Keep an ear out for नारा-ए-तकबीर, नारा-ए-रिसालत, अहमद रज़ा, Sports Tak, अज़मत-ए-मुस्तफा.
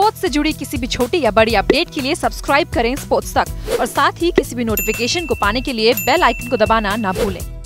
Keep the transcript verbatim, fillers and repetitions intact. Sports से जुड़ी किसी भी छोटी या बड़ी अपडेट के लिए सब्सक्राइब करें स्पोर्ट्स तक और साथ ही किसी भी नोटिफिकेशन को पाने के लिए बेल आइकन को दबाना ना भूलें।